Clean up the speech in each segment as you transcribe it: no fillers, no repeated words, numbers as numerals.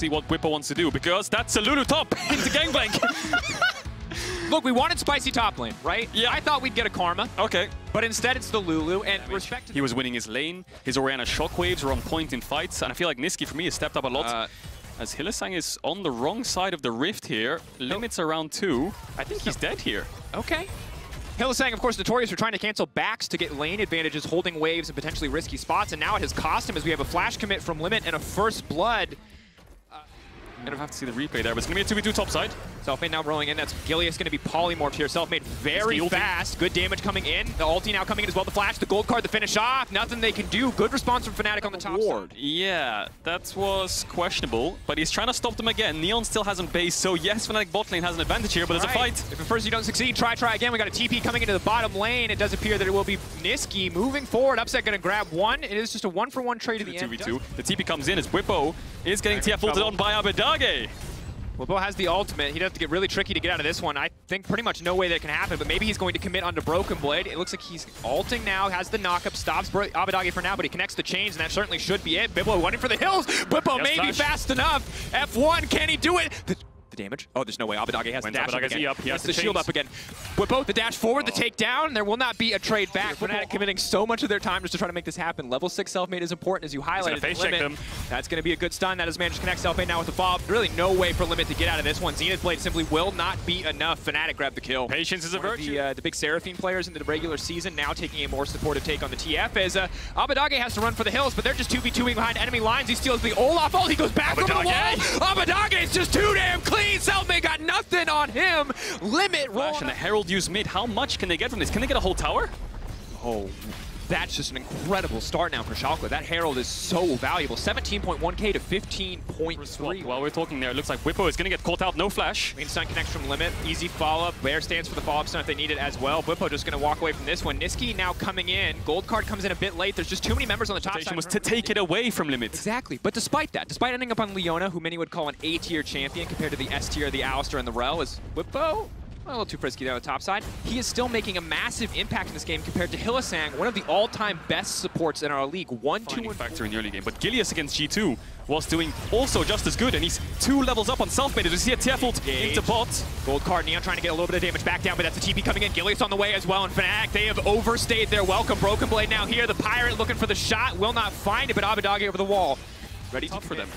see what Bwipo wants to do, because that's a Lulu top into Gang Blank. Look, we wanted spicy top lane, right? Yeah. I thought we'd get a Karma. Okay. But instead, it's the Lulu, and respect to... He was winning his lane. His Orianna shockwaves were on point in fights, and I feel like Nisqy, for me, has stepped up a lot. As Hylissang is on the wrong side of the Rift here. Limit's around two. I think he's dead here. Okay. Hylissang, of course, notorious for trying to cancel backs to get lane advantages, holding waves and potentially risky spots, and now it has cost him as we have a flash commit from Limit and a first blood. I'm gonna have to see the replay there, but it's gonna be a 2v2 top side. Selfmade now rolling in. That's Gilius gonna be polymorphed here. Selfmade very fast. Good damage coming in. The ulti now coming in as well. The flash, the gold card, the finish off. Nothing they can do. Good response from Fnatic on the top side. Yeah, that was questionable, but he's trying to stop them again. Neon still hasn't base, so yes, Fnatic bot lane has an advantage here, but there's a fight. If at first you don't succeed, try again. We got a TP coming into the bottom lane. It does appear that it will be Nisqy moving forward. Upset gonna grab one. It is just a 1-for-1 trade in the 2v2. The TP comes in as Bwipo is getting TF ulted on by Abedagge. Bwipo has the ultimate. He'd have to get really tricky to get out of this one. I think pretty much no way that can happen, but maybe he's going to commit onto Broken Blade. It looks like he's ulting now, has the knockup, stops Abedagge for now, but he connects the chains, and that certainly should be it. Bwipo running for the hills. Bwipo may be fast enough. F1, can he do it? The damage? Oh, there's no way. Abedagge has the dash up again. He has the shield up again. Bwipo, the dash forward, the takedown. There will not be a trade back. Fnatic committing so much of their time just to try to make this happen. Level 6 self-made is important, as you highlighted. Face check him. That's going to be a good stun. That is managed to connect self-made now with the follow-up. Really no way for Limit to get out of this one. Zenith Blade simply will not be enough. Fnatic grabbed the kill. Patience is a virtue. The big Seraphine players in the regular season now taking a more supportive take on the TF as Abedagge has to run for the hills, but they're just 2v2ing behind enemy lines. He steals the Olaf ult. He goes back over the wall. Abedagge is just too damn clean. Selfmade got nothing on him. Limit roll. And the Herald used mid. How much can they get from this? Can they get a whole tower? Oh, that's just an incredible start now for Schalke. That Herald is so valuable. 17.1k to 15.3. While we're talking there, it looks like Bwipo is going to get caught out. No flash. Lane stun connects from Limit. Easy follow-up. Bear stands for the follow-up stun if they need it as well. Bwipo just going to walk away from this one. Nisqy now coming in. Gold card comes in a bit late. There's just too many members on the top side. Was to take it away from Limit. Exactly. But despite that, despite ending up on Leona, who many would call an A-tier champion compared to the S-tier, the Alistair, and the Rell, is Bwipo a little too frisky there on the top side. He is still making a massive impact in this game compared to Hylissang, one of the all-time best supports in our league. 1-2 factor in the early game, but Gilius against G2 was doing also just as good, and he's 2 levels up on self-made. As we see a TF ult into bot. Gold card, Neon trying to get a little bit of damage back down, but that's a TP coming in. Gilius on the way as well, and Fnatic, they have overstayed their welcome. Broken Blade now here. The Pirate looking for the shot, will not find it, but Abedagge over the wall. Ready to for them.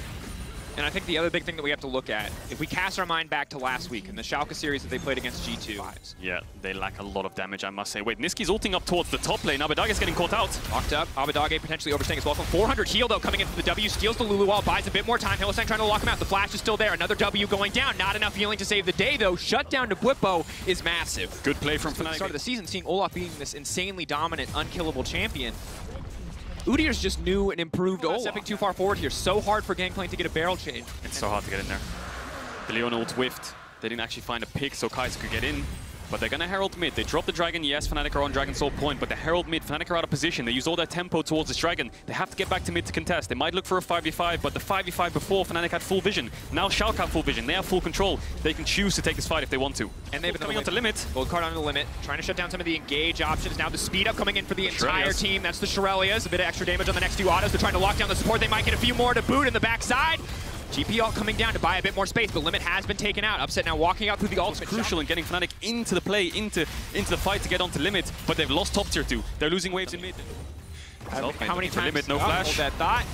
And I think the other big thing that we have to look at, if we cast our mind back to last week in the Schalke series that they played against G2. Yeah, they lack a lot of damage, I must say. Wait, Nisqy's ulting up towards the top lane. Abedagge's getting caught out. Locked up. Abedagge potentially overstaying his welcome. 400 heal, though, coming in from the W. Steals the Lulu wall, buys a bit more time. Hylissang trying to lock him out. The flash is still there. Another W going down. Not enough healing to save the day, though. Shutdown to Bwipo is massive. Good play from Fnatic. At the start of the season, seeing Olaf being this insanely dominant, unkillable champion. Udir's just new and improved. Oh, stepping too far forward here. So hard for Gangplank to get a barrel chain. It's so hard to get in there. The Leona ult whiffed. They didn't actually find a pick, so Kaisa could get in. But they're going to Herald mid. They drop the Dragon. Yes, Fnatic are on Dragon's Soul point, but the Herald mid, Fnatic are out of position. They use all their tempo towards this Dragon. They have to get back to mid to contest. They might look for a 5v5, but the 5v5 before, Fnatic had full vision. Now Schalke have full vision. They have full control. They can choose to take this fight if they want to. And they've been coming on to Limit. Gold card on the Limit. Trying to shut down some of the engage options. Now the speed up coming in for the entire team. That's the Shurelya's. A bit of extra damage on the next 2 autos. They're trying to lock down the support. They might get a few more to boot in the backside. TP ult coming down to buy a bit more space, but Limit has been taken out. Upset now walking out through the ultimate. Crucial in getting Fnatic into the play, into the fight to get onto Limit, but they've lost top tier 2. They're losing waves in mid. How many times? Limit, no flash. Hold that thought.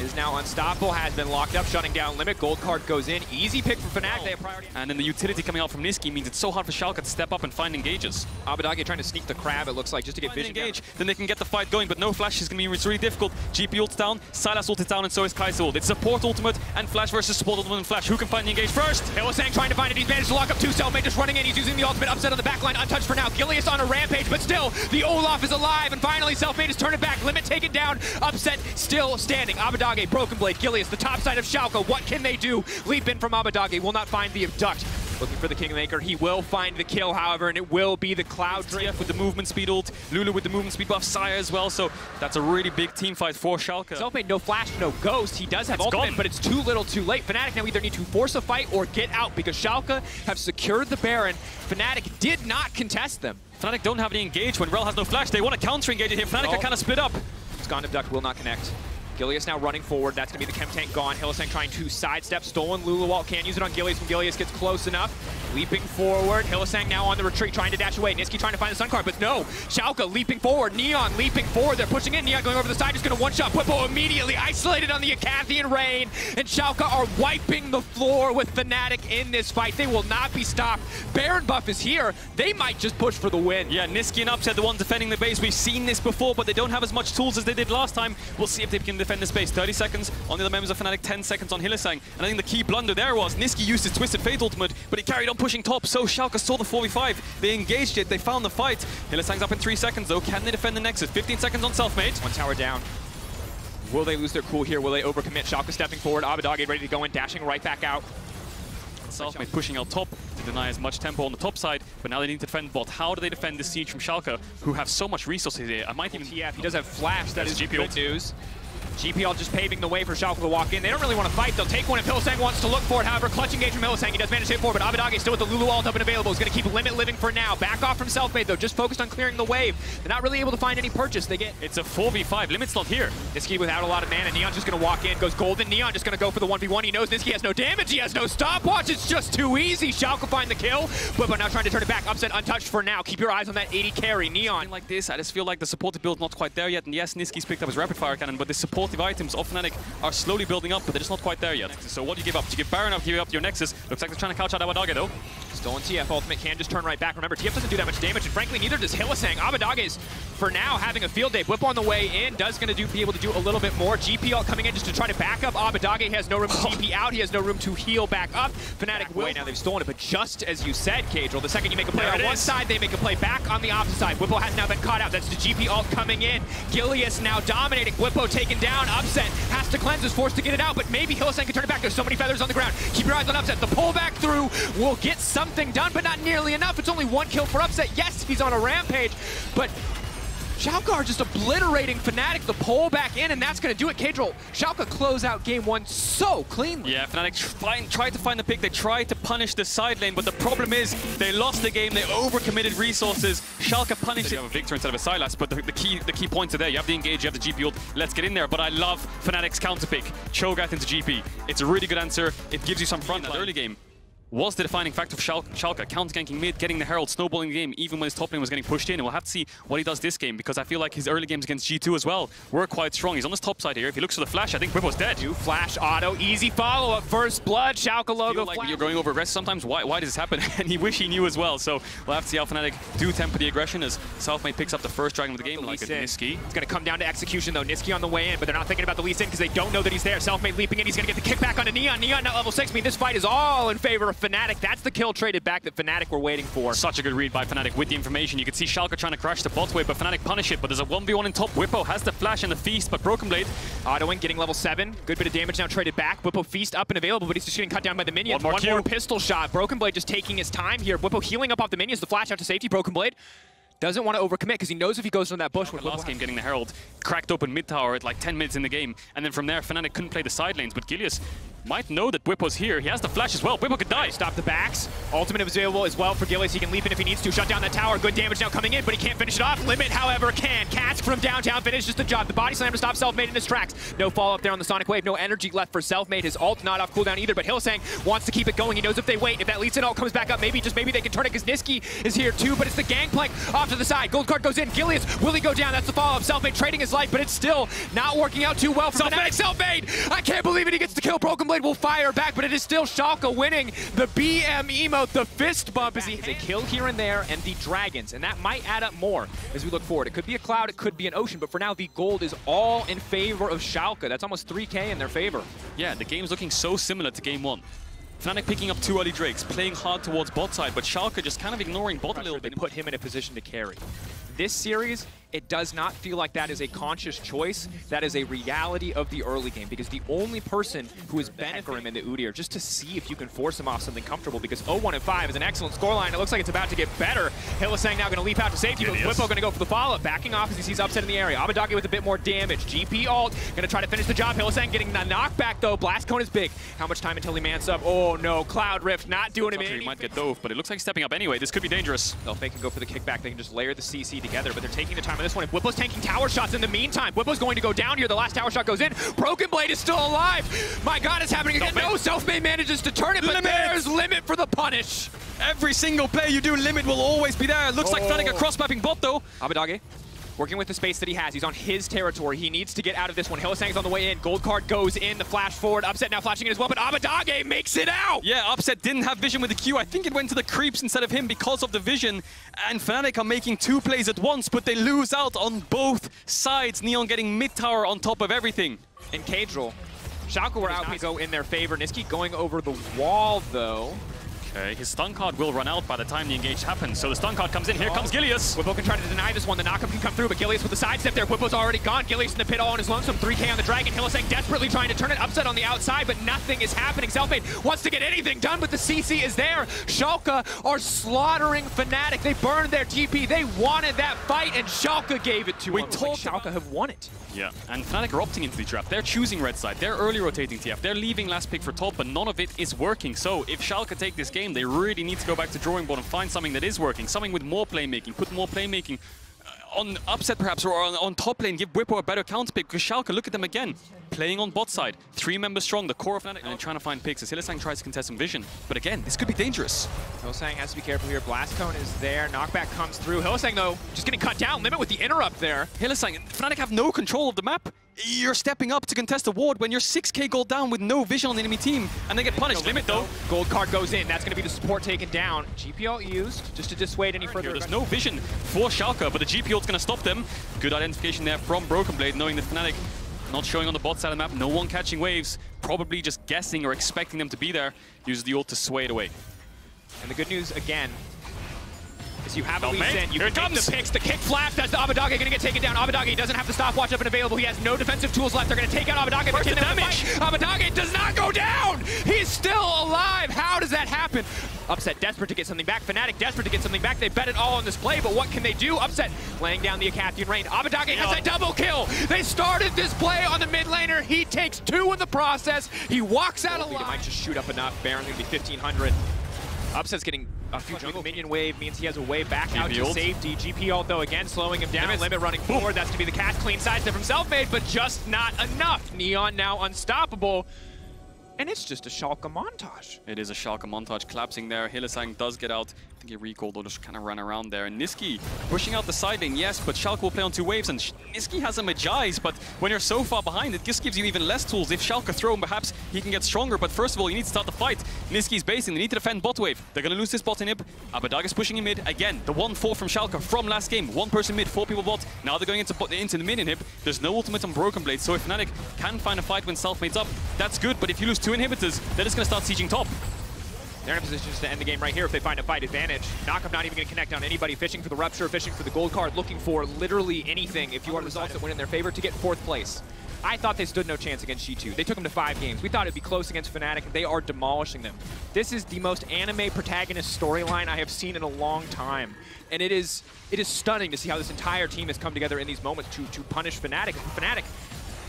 Is now unstoppable, has been locked up, shutting down Limit. Gold card goes in. Easy pick for Fnatic. They have priority. And then the utility coming out from Nisqy means it's so hard for Schalke to step up and find engages. Abedagge trying to sneak the crab, it looks like, just to get vision. Engage, then they can get the fight going, but no flash is going to be really difficult. GP ults down, Silas ulted down, and so is Kaisa ult. It's support ultimate and flash versus support ultimate and flash. Who can find the engage first? Hylissang trying to find an advantage to lock up 2. Selfmade just running in. He's using the ultimate. Upset on the back line, untouched for now. Gilius on a rampage, but still, the Olaf is alive, and finally Selfmade is turning back. Limit taken down. Upset still standing. Abedagge, Broken Blade, Gilius, the top side of Schalke. What can they do? Leap in from Abedagge, will not find the abduct. Looking for the Kingmaker. He will find the kill, however, and it will be the Cloud. TF with the movement speed ult, Lulu with the movement speed buff, Saya as well, so that's a really big team fight for Schalke. Selfmade, no flash, no ghost. He does have ultimate, but it's too little too late. Fnatic now either need to force a fight or get out, because Schalke have secured the Baron. Fnatic did not contest them. Fnatic don't have any engage when Rell has no flash. They want to counter engage it here. Fnatic are kind of split up. Scond abduct will not connect. Gilius now running forward. That's going to be the Chem Tank gone. Hylissang trying to sidestep. Stolen Lulu Walt. Can use it on Gilius when Gilius gets close enough. Leaping forward. Hylissang now on the retreat, trying to dash away. Nisqy trying to find the Sun Card, but no. Schalke leaping forward. Neon leaping forward. They're pushing in. Neon going over the side. Just going to one-shot Bwipo immediately. Isolated on the Akathian Rain. And Schalke are wiping the floor with Fnatic in this fight. They will not be stopped. Baron buff is here. They might just push for the win. Yeah, Nisqy and Upset, the ones defending the base. We've seen this before, but they don't have as much tools as they did last time. We'll see if they can defend the space. 30 seconds on the other members of Fnatic, 10 seconds on Hylissang. And I think the key blunder there was Nisqy used his Twisted Fate ultimate, but he carried on pushing top, so Schalke saw the 4v5. They engaged it, they found the fight. Hylissang's up in 3 seconds though. Can they defend the Nexus? 15 seconds on Selfmade. One tower down. Will they lose their cool here? Will they overcommit? Schalke stepping forward. Abedagge ready to go in, dashing right back out. Selfmade pushing out top to deny as much tempo on the top side, but now they need to defend bot. How do they defend this siege from Schalke, who have so much resources here? I might even... TF, he does have Flash, that is good news. GPL just paving the way for Schalke to walk in. They don't really want to fight. They'll take one if Hylissang wants to look for it. However, clutch engage from Hylissang. He does manage to hit forward, but Abedagge is still with the Lulu ult up and available. He's going to keep Limit living for now. Back off from Selfmade, though. Just focused on clearing the wave. They're not really able to find any purchase. They get... It's a 4v5. Limit's not here. Nisqy without a lot of mana. Neon just going to walk in. Goes golden. Neon just going to go for the 1v1. He knows Nisqy has no damage. He has no stopwatch. It's just too easy. Schalke find the kill. Bwipo now trying to turn it back. Upset untouched for now. Keep your eyes on that 80 carry. Neon. Like this, I just feel like the supported build not quite there yet. And yes, Nisqy's picked up his rapid fire cannon, but the support items of Fnatic are slowly building up, but they're just not quite there yet. So what do you give up? Do you give Baron up, give up your Nexus? Looks like they're trying to couch out Abedagge though. Stolen TF ultimate can just turn right back. Remember, TF doesn't do that much damage, and frankly, neither does Hylissang. Abedagge's for now having a field day. Bwipo on the way in, does going to be able to do a little bit more. GP ult coming in just to try to back up Abedagge. He has no room to TP out. He has no room to heal back up. Fnatic will. Now they've stolen it, but just as you said, Cadril, the second you make a play on one side, they make a play back on the opposite side. Bwipo has now been caught out. That's the GP ult coming in. Gilius now dominating. Bwipo taken down. Upset has to cleanse, is forced to get it out, but maybe Hylissang can turn it back. There's so many feathers on the ground. Keep your eyes on Upset. The pullback through will get something done, but not nearly enough. It's only one kill for Upset. Yes, he's on a rampage, but Schalke are just obliterating Fnatic. The pull back in, and that's going to do it. Cadril, Schalke close out game one so cleanly. Yeah, Fnatic tried to find the pick. They tried to punish the side lane, but the problem is they lost the game. They overcommitted resources. Schalke punished it. You have a Victor instead of a Silas, but the key points are there. You have the engage, you have the GP ult. Let's get in there. But I love Fnatic's counter pick. Cho'Gath into GP. It's a really good answer. It gives you some front in that early game. Was the defining factor of Schalke, counter-ganking mid, getting the Herald, snowballing the game, even when his top lane was getting pushed in. And we'll have to see what he does this game, because I feel like his early games against G2 as well were quite strong. He's on his top side here. If he looks for the flash, I think Bwipo's dead. You flash auto, easy follow-up, first blood, Schalke logo. Like flash. You're going over aggressive sometimes. Why does this happen? And he wish he knew as well. So we'll have to see how Fnatic do temper the aggression as Selfmade picks up the first dragon of the game, like a Nisqy. It's going to come down to execution, though. Nisqy on the way in, but they're not thinking about the lease in because they don't know that he's there. Selfmade leaping in. He's going to get the kickback onto Neon. Neon now level 6. I mean, this fight is all in favor of Fnatic. That's the kill traded back that Fnatic were waiting for. Such a good read by Fnatic with the information. You can see Schalke trying to crash the bot wave, but Fnatic punish it. But there's a 1v1 in top. Bwipo has the flash and the feast, but Broken Blade autoing, getting level 7. Good bit of damage now traded back. Bwipo feast up and available, but he's just getting cut down by the minions. One more pistol shot. Broken Blade just taking his time here. Bwipo healing up off the minions. The flash out to safety. Broken Blade doesn't want to overcommit because he knows if he goes on that bush. Last game getting the Herald cracked open mid tower at like 10 minutes in the game, and then from there Fnatic couldn't play the side lanes. But Gilius might know that Bwipo's here. He has the flash as well. Bwipo could die. Stop the backs. Ultimate is available as well for Gilius. He can leap in if he needs to. Shut down that tower. Good damage now coming in, but he can't finish it off. Limit, however, can. Kask from downtown finishes the job. The body slam to stop Selfmade in his tracks. No follow-up there on the Sonic Wave. No energy left for Selfmade. His ult not off cooldown either, but Hylissang wants to keep it going. He knows if they wait, if that lead in ult comes back up, maybe, just maybe they can turn it because Nisqy is here too, but it's the Gangplank off to the side. Gold card goes in. Gilius, will he go down? That's the follow-up. Selfmade trading his life, but it's still not working out too well for Fnatic. Selfmade! I can't believe it. He gets the kill. Broken Blade will fire back, but it is still Schalke winning. The BM emote, the fist bump. Is a kill here and there, and the dragons, and that might add up more as we look forward. It could be a cloud, it could be an ocean, but for now the gold is all in favor of Schalke. That's almost 3K in their favor. Yeah, the game's looking so similar to game one. Fnatic picking up two early drakes, playing hard towards bot side, but Schalke just kind of ignoring bot a little bit. They put him in a position to carry. This series, it does not feel like that is a conscious choice. That is a reality of the early game, because the only person who is benefiting in the Udyr just to see if you can force him off something comfortable, because 0-1-5 is an excellent scoreline. It looks like it's about to get better. Hylissang now going to leap out to safety, but Bwipo going to go for the follow-up. Backing off as he sees Upset in the area. Abedagge with a bit more damage. GP ult going to try to finish the job. Hylissang getting the knockback though. Blast cone is big. How much time until he mans up? Oh no, Cloud Rift not doing him anything. He might get dove, but it looks like he's stepping up anyway. This could be dangerous. Well, if they can go for the kickback, they can just layer the CC together, but they're taking the time for this one. And Bwipo's tanking tower shots in the meantime. Bwipo's going to go down here. The last tower shot goes in. Broken Blade is still alive. My god, it's happening again. No, Selfmade manages to turn it, but there's Limit for the punish. Every single play you do, Limit will always be there. It looks like Fnatic are cross-mapping bot, though. Abedagge working with the space that he has. He's on his territory. He needs to get out of this one. Hylissang's on the way in. Gold card goes in. The flash forward. Upset now flashing in as well, but Abedagge makes it out! Yeah, Upset didn't have vision with the Q. I think it went to the creeps instead of him because of the vision. And Fnatic are making two plays at once, but they lose out on both sides. Neon getting mid-tower on top of everything. And Cadril. Schalke were out to go in their favor. Nisqy going over the wall, though. His stun card will run out by the time the engage happens, so the stun card comes in. Here comes Gilius. Bwipo can try to deny this one. The knockup can come through, but Gilius with the sidestep there. Bwipo's already gone. Gilius in the pit all on his lonesome. 3K on the dragon. Hylissang desperately trying to turn it. Upset on the outside, but nothing is happening. Selfmade wants to get anything done, but the CC is there. Schalke are slaughtering Fnatic. They burned their TP. They wanted that fight, and Schalke gave it to them. Schalke have won it. Yeah, and Fnatic are opting into the trap. They're choosing red side. They're early rotating TF. They're leaving last pick for top, but none of it is working. So if Schalke take this game, they really need to go back to drawing board and find something that is working, something with more playmaking, put more playmaking on Upset perhaps, or on top lane, give Bwipo a better counter pick, because Schalke, look at them again, playing on bot side, 3 members strong, the core of Fnatic, and trying to find picks as Hylissang tries to contest some vision. But again, this could be dangerous. Hylissang has to be careful here. Blast Cone is there, knockback comes through. Hylissang though, just getting cut down, Limit with the interrupt there. Hylissang, Fnatic have no control of the map. You're stepping up to contest a ward when you're 6K gold down with no vision on the enemy team, and they get punished. Limit though. Gold card goes in. That's going to be the support taken down. GP ult used just to dissuade any further. There's no vision for Schalke, but the GP ult's going to stop them. Good identification there from Broken Blade, knowing that Fnatic not showing on the bot side of the map. No one catching waves. Probably just guessing or expecting them to be there. Uses the ult to sway it away. And the good news again, you have a lead in, you can make the picks, the kick flash, that's the Abedagge going to get taken down. Abedagge doesn't have the stopwatch up and available, he has no defensive tools left, they're going to take out Abedagge. First the damage! Abedagge does not go down! He's still alive! How does that happen? Upset desperate to get something back, Fnatic desperate to get something back, they bet it all on this play, but what can they do? Upset laying down the Akathian Rain. Abedagge has a double kill! They started this play on the mid laner, he takes 2 in the process, he walks out alive. He might just shoot up enough, Baron's going to be 1500. Upset's getting a few jungle minion wave, means he has a way back out to safety. GP ult though again, slowing him down. Limit running forward, that's going to be the cast. Clean sidestep from Selfmade, but just not enough. Neon now unstoppable. And it's just a Schalke montage. It is a Schalke montage, collapsing there. Hylissang does get out. I think he recalled or just kind of ran around there. And Nisqy pushing out the side lane, yes, but Schalke will play on 2 waves. And Nisqy has a Magi's, but when you're so far behind, it just gives you even less tools. If Schalke throw him, perhaps he can get stronger. But first of all, you need to start the fight. Nisqy's basing, they need to defend bot wave. They're going to lose this bot inhib. Abedagge is pushing him mid. Again, the 1-4 from Schalke from last game. 1 person mid, 4 people bot. Now they're going into the mid inhib. There's no ultimate on Broken Blade, so if Fnatic can find a fight when Selfmade's up, that's good. But if you lose 2 inhibitors, they're just going to start sieging top. They're in a position just to end the game right here if they find a fight advantage. Knockup not even going to connect on anybody, fishing for the Rupture, fishing for the gold card, looking for literally anything if you want results that win in their favor to get 4th place. I thought they stood no chance against G2. They took them to 5 games. We thought it'd be close against Fnatic, and they are demolishing them. This is the most anime protagonist storyline I have seen in a long time. And it is stunning to see how this entire team has come together in these moments to punish Fnatic. Fnatic,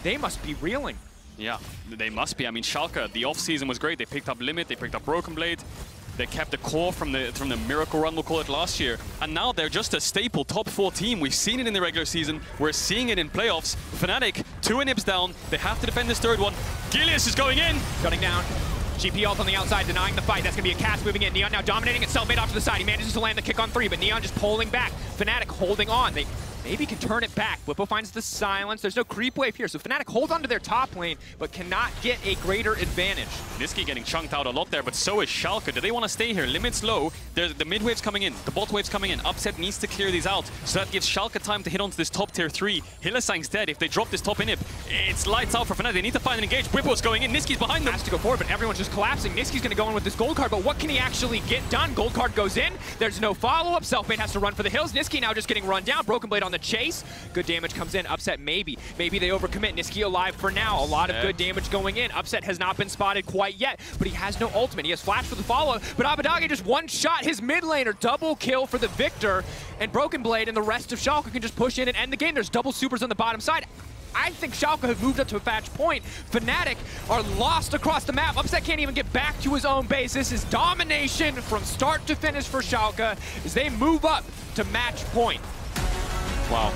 they must be reeling. Yeah, they must be. I mean, Schalke, the offseason was great. They picked up Limit, they picked up Broken Blade. They kept the core from the miracle run, we'll call it, last year. And now they're just a staple top 4 team. We've seen it in the regular season. We're seeing it in playoffs. Fnatic, 2 inhibs down. They have to defend this 3rd one. Gilius is going in. Cutting down. GP ult on the outside, denying the fight. That's going to be a cast moving in. Neon now dominating itself, made off to the side. He manages to land the kick on 3, but Neon just pulling back. Fnatic holding on. They maybe can turn it back. Bwipo finds the silence. There's no creep wave here, so Fnatic hold on to their top lane, but cannot get a greater advantage. Nisqy getting chunked out a lot there, but so is Schalke. Do they want to stay here? Limit's low. The mid wave's coming in. The bot wave's coming in. Upset needs to clear these out, so that gives Schalke time to hit onto this top tier 3. Hylissang's dead. If they drop this top inhib, it's lights out for Fnatic. They need to find an engage. Bwipo's going in. Nisqy's behind them. Has to go forward, but everyone's just collapsing. Nisqy's going to go in with this gold card, but what can he actually get done? Gold card goes in. There's no follow-up. Selfmade has to run for the hills. Nisqy now just getting run down. Broken Blade on the chase. Good damage comes in. Upset maybe they overcommit. Nisqy alive for now. A lot of good damage going in. Upset has not been spotted quite yet, but he has no ultimate. He has flash for the follow, but Abedagge just one-shot his mid laner. Double kill for the Victor, and Broken Blade and the rest of Schalke can just push in and end the game. There's double supers on the bottom side. I think Schalke have moved up to a match point. Fnatic are lost across the map. Upset can't even get back to his own base. This is domination from start to finish for Schalke as they move up to match point. Wow.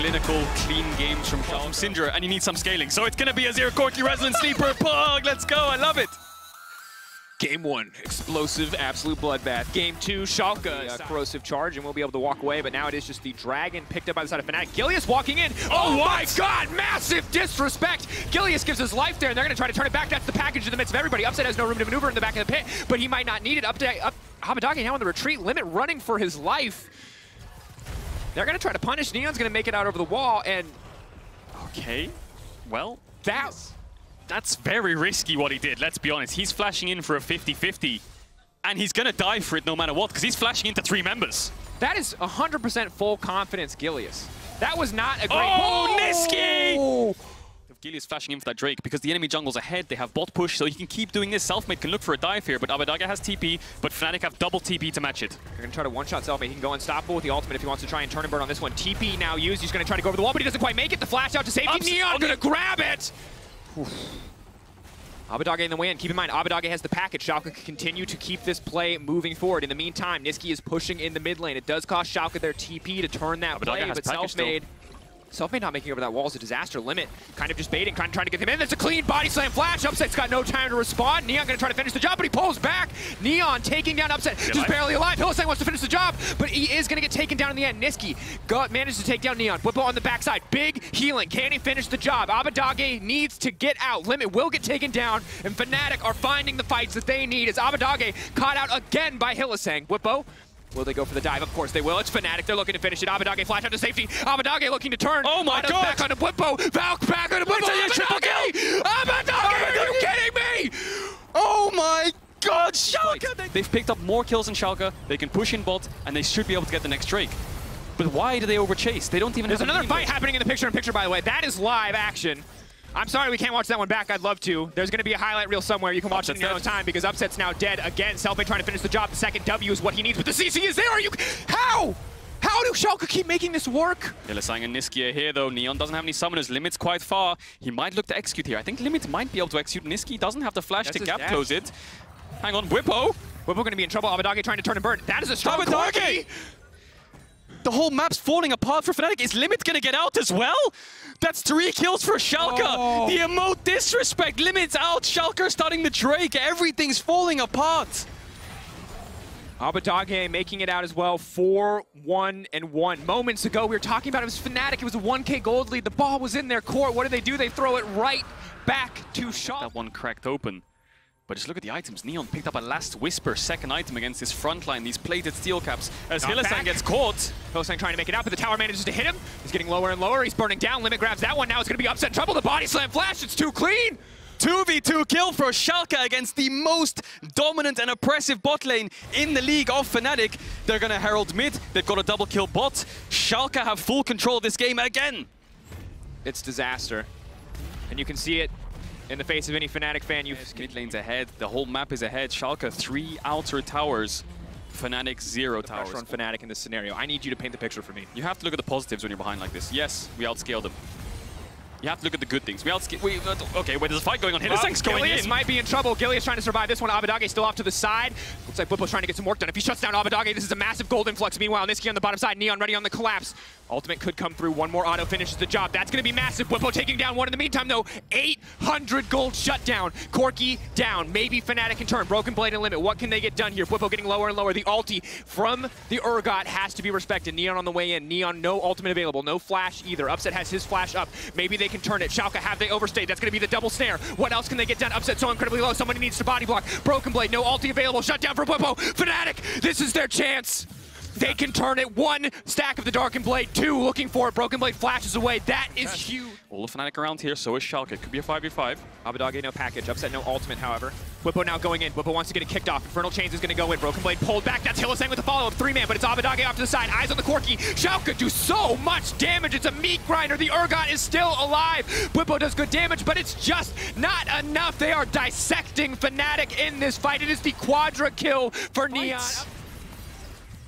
clinical, clean games from Syndra, and you need some scaling. So it's going to be a zero. Corki, Resident Sleeper, Pog, let's go, I love it. Game one, explosive, absolute bloodbath. Game two, Schalke, corrosive charge, and we'll be able to walk away, but now it is just the dragon picked up by the side of Fnatic. Gilius walking in. Oh my god, massive disrespect. Gilius gives his life there, and they're going to try to turn it back. That's the package in the midst of everybody. Upset has no room to maneuver in the back of the pit, but he might not need it. Abedagge now on the retreat, Limit running for his life. They're going to try to punish. Neon's going to make it out over the wall, and... Okay, well, that's very risky what he did, let's be honest. He's flashing in for a 50-50, and he's going to die for it no matter what, because he's flashing into three members. That is 100% full confidence, Gilius. That was not a great... Oh, Nisqy! Gilius flashing in for that Drake, because the enemy jungle's ahead, they have bot push, so you can keep doing this. Selfmade can look for a dive here, but Abedagge has TP, but Fnatic have double TP to match it. They're going to try to one-shot Selfmade. He can go unstoppable with the ultimate if he wants to try and turn and burn on this one. TP now used, he's going to try to go over the wall, but he doesn't quite make it. The flash out to safety. Neon going to grab it! Abedagge in the way in. Keep in mind, Abedagge has the package. Schalke can continue to keep this play moving forward. In the meantime, Nisqy is pushing in the mid lane. It does cost Schalke their TP to turn that play, but Selfmade not making over that wall is a disaster. Limit kind of just baiting, kind of trying to get him in. That's a clean body slam flash. Upset's got no time to respond. Neon going to try to finish the job, but he pulls back. Neon taking down Upset. Just barely alive. Hylissang wants to finish the job, but he is going to get taken down in the end. Nisqy manages to take down Neon. Bwipo on the backside. Big healing. Can he finish the job? Abedagge needs to get out. Limit will get taken down, and Fnatic are finding the fights that they need as Abedagge caught out again by Hylissang. Bwipo. Will they go for the dive? Of course they will. It's Fnatic. They're looking to finish it. Abedagge flash out to safety. Abedagge looking to turn. Oh my god! Back onto Bwipo. Valk back onto Bwipo. It's a triple kill! Abedagge, are you kidding me? Oh my god, Schalke! They've picked up more kills than Schalke. They can push in bot, and they should be able to get the next Drake. But why do they overchase? They don't even. There's another fight happening in the picture-in-picture, by the way. That is live action. I'm sorry we can't watch that one back, I'd love to. There's going to be a highlight reel somewhere, you can watch it in your own time, because Upset's now dead again. Selfmade trying to finish the job, the second W is what he needs, but the CC is there! Are you... How? How do Schalke keep making this work? Hylissang and Nisqy are here though. Neon doesn't have any summoners, Limit's quite far. He might look to execute here. I think Limit might be able to execute. Nisqy doesn't have the flash to gap close it. Hang on, Bwipo! Bwipo going to be in trouble, Abedagge trying to turn and burn. That is a strong Corki! The whole map's falling apart for Fnatic. Is Limit going to get out as well? That's three kills for Schalke. Oh. The emote disrespect. Limit's out. Schalke starting the Drake. Everything's falling apart. Abedagge making it out as well. 4-1-1. Moments ago, we were talking about it was Fnatic. It was a 1K gold lead. The ball was in their court. What do? They throw it right back to Schalke. That one cracked open. But just look at the items. Neon picked up a Last Whisper, second item against his front line, these plated steel caps. As Hylissang gets caught. Hylissang trying to make it out, but the tower manages to hit him. He's getting lower and lower. He's burning down. Limit grabs that one. Now it's going to be Upset in trouble. The body slam flash. It's too clean. 2v2 kill for Schalke against the most dominant and oppressive bot lane in the league of Fnatic. They're going to Herald mid. They've got a double kill bot. Schalke have full control of this game again. It's disaster. And you can see it. In the face of any Fnatic fan, mid lane's ahead. The whole map is ahead. Schalke 3 outer towers, Fnatic 0 towers. Pressure on Fnatic in this scenario. I need you to paint the picture for me. You have to look at the positives when you're behind like this. Yes, we outscale them. You have to look at the good things. We outscale. Okay, wait, there's a fight going on. Hylissang's going in. Gilius might be in trouble. Gilius trying to survive this one. Abedagge still off to the side. Looks like Bwipo's trying to get some work done. If he shuts down Abedagge, this is a massive gold influx. Meanwhile, Nisqy on the bottom side. Neon ready on the collapse. Ultimate could come through. One more auto finishes the job. That's going to be massive. Bwipo taking down one in the meantime, though. 800 gold shutdown. Corki down. Maybe Fnatic can turn. Broken Blade and Limit. What can they get done here? Bwipo getting lower and lower. The ulti from the Urgot has to be respected. Neon on the way in. Neon, no ultimate available. No flash either. Upset has his flash up. Maybe they can turn it. Schalke, have they overstayed? That's going to be the double snare. What else can they get done? Upset so incredibly low. Somebody needs to body block. Broken Blade, no ulti available. Shutdown for Bwipo. Fnatic, this is their chance. They can turn it. One stack of the Darkened Blade, two looking for it. Broken Blade flashes away. That is huge. All of Fnatic around here, so is Schalke. Could be a 5v5. Abedagge no package. Upset no ultimate, however. Bwipo now going in. Bwipo wants to get it kicked off. Infernal Chains is going to go in. Broken Blade pulled back. That's Hylissang with the follow-up. Three-man, but it's Abedagge off to the side. Eyes on the Corki. Schalke do so much damage. It's a meat grinder. The Urgot is still alive. Bwipo does good damage, but it's just not enough. They are dissecting Fnatic in this fight. It is the quadra kill for Neon.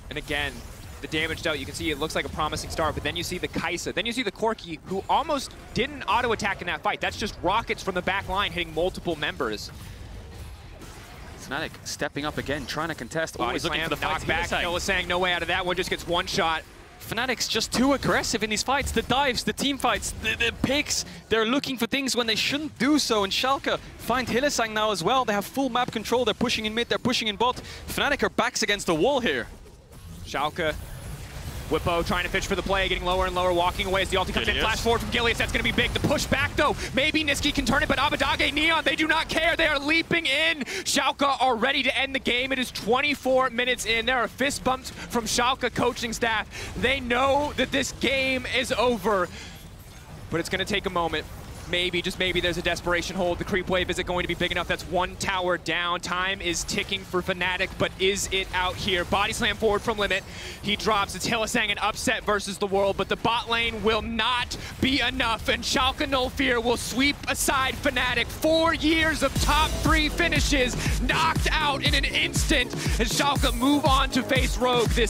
And again, the damage dealt, you can see it looks like a promising start, but then you see the Kaisa, then you see the Corki, who almost didn't auto-attack in that fight. That's just rockets from the back line hitting multiple members. Fnatic stepping up again, trying to contest. Always looking for the knockback. Hylissang, no way out of that one, just gets one shot. Fnatic's just too aggressive in these fights. The dives, the team fights, the picks. They're looking for things when they shouldn't do so. And Schalke find Hylissang now as well. They have full map control. They're pushing in mid, they're pushing in bot. Fnatic are backs against the wall here. Schalke, Bwipo trying to fish for the play, getting lower and lower, walking away as the ulti comes in. Flash forward from Gilius, that's going to be big. The push back though, maybe Nisqy can turn it, but Abedagge, Neon, they do not care. They are leaping in. Schalke are ready to end the game. It is 24 minutes in. There are fist bumps from Schalke coaching staff. They know that this game is over, but it's going to take a moment. Maybe, just maybe, there's a desperation hold. The creep wave isn't going to be big enough. That's one tower down. Time is ticking for Fnatic, but is it out here? Body slam forward from Limit. He drops. It's Hylissang and Upset versus the world, but the bot lane will not be enough, and Schalke No Fear will sweep aside Fnatic. 4 years of top 3 finishes knocked out in an instant, and Schalke move on to face Rogue this